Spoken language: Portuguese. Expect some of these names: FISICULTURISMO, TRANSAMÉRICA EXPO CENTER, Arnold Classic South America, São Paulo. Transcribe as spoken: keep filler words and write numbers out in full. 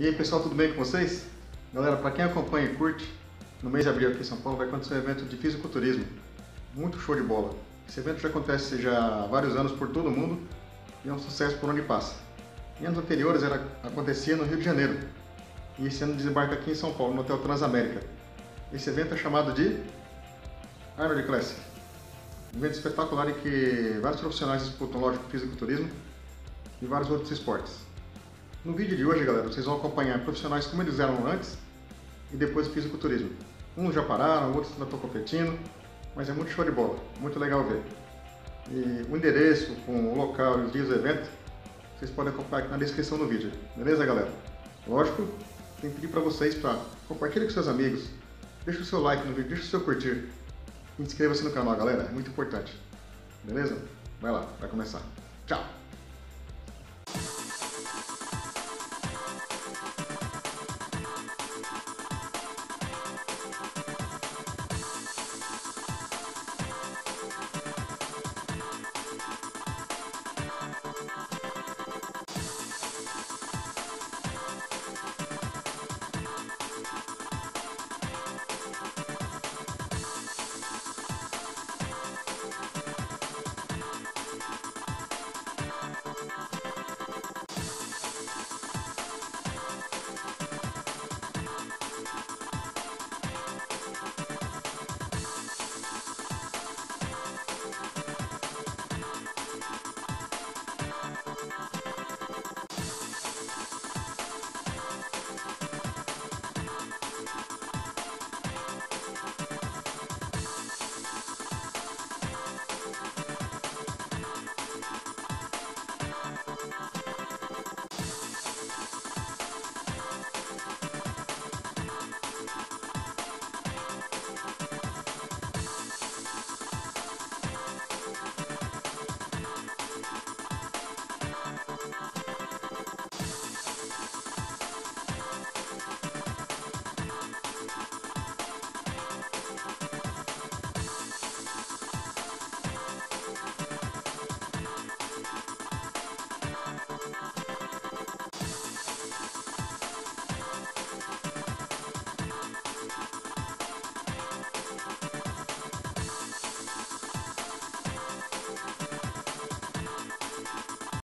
E aí pessoal, tudo bem com vocês? Galera, para quem acompanha e curte, no mês de abril aqui em São Paulo vai acontecer um evento de fisiculturismo, muito show de bola. Esse evento já acontece já há vários anos por todo mundo e é um sucesso por onde passa. Em anos anteriores era, acontecia no Rio de Janeiro e esse ano desembarca aqui em São Paulo, no Hotel Transamérica. Esse evento é chamado de Arnold Classic. Um evento espetacular em que vários profissionais disputam, lógico, fisiculturismo e vários outros esportes. No vídeo de hoje, galera, vocês vão acompanhar profissionais como eles eram antes e depois do fisiculturismo. Uns já pararam, outros ainda estão competindo, mas é muito show de bola, muito legal ver. E o endereço, com o local e os dias do evento, vocês podem acompanhar aqui na descrição do vídeo, beleza, galera? Lógico, tenho que pedir para vocês para compartilhar com seus amigos, deixa o seu like no vídeo, deixa o seu curtir, inscreva-se no canal, galera, é muito importante, beleza? Vai lá, vai começar. Tchau!